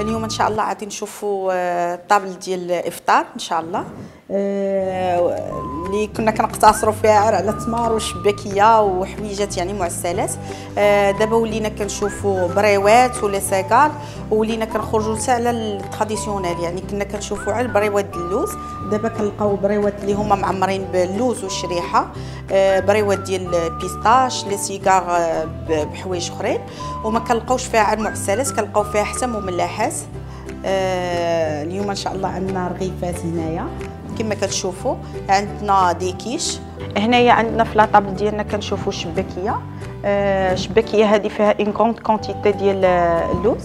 اليوم ان شاء الله غادي نشوفوا الطابل ديال الافطار ان شاء الله اللي كنا كنقتصروا فيها على التمر والشباكيه وحويجات يعني معسلات. دابا ولينا كنشوفوا بريوات ولا ساكال، ولينا كنخرجوا حتى على التراديسيونيل، يعني كنا كنشوفوا على بريوات اللوز. دابا كنلقاو بريوات اللي هما معمرين باللوز والشريحه، بريوات ديال بيستاش لي سيغار بحوايج اخرين، وما كنلقاوش فيها على المعسلات، كنلقاو فيها حتى مملحات. اليوم ان شاء الله عندنا رغيفات هنايا كما كتشوفوا، عندنا ديكيش هنايا، عندنا في لاطابل ديالنا كنشوفوا الشباكيه. الشباكيه هذه فيها ان كونط كونتيتي ديال اللوز،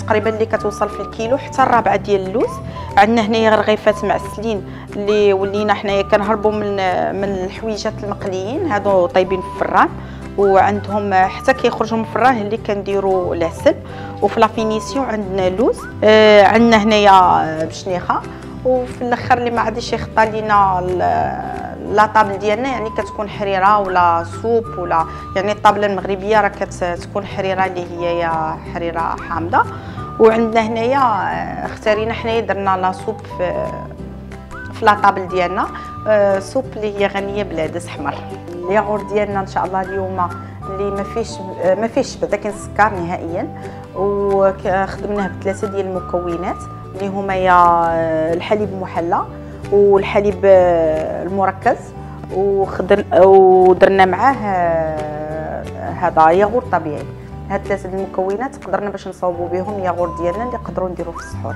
تقريبا اللي كتوصل في الكيلو حتى الرابعه ديال اللوز. عندنا هنايا رغيفات معسلين اللي ولينا حنايا كنهربوا من الحويجات المقليين، هادو طايبين في الفران وعندهم حتى كيخرجوا من الفران اللي كنديروا العسل. وفي لافينيسيون عندنا اللوز، عندنا هنايا بشنيخه، وفي الاخر اللي ما غاديش يخطى لينا لاطابل ديالنا يعني كتكون حريره ولا سوب، ولا يعني الطابله المغربيه راه كتكون حريره اللي هي يا حريره حامضه. وعندنا هنايا اختارينا حنايا درنا لا سوب في لاطابل ديالنا، سوب اللي هي غنيه بالعدس احمر. الياغور ديالنا ان شاء الله اليوم اللي ما فيهش بداك السكر نهائيا، وخدمناه بثلاثه ديال المكونات اللي هما يا الحليب المحلى والحليب المركز، ودرنا معاه هذا ياغور طبيعي. هاد ثلاثه المكونات قدرنا باش نصاوبوا بهم ياغور ديالنا اللي نقدروا نديروه في السحور.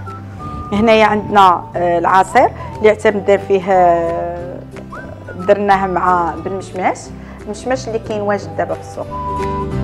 هنايا عندنا العصير اللي اعتمدنا فيه، درناه مع بالمشماش، المشماش اللي كاين واجد دابا في السوق.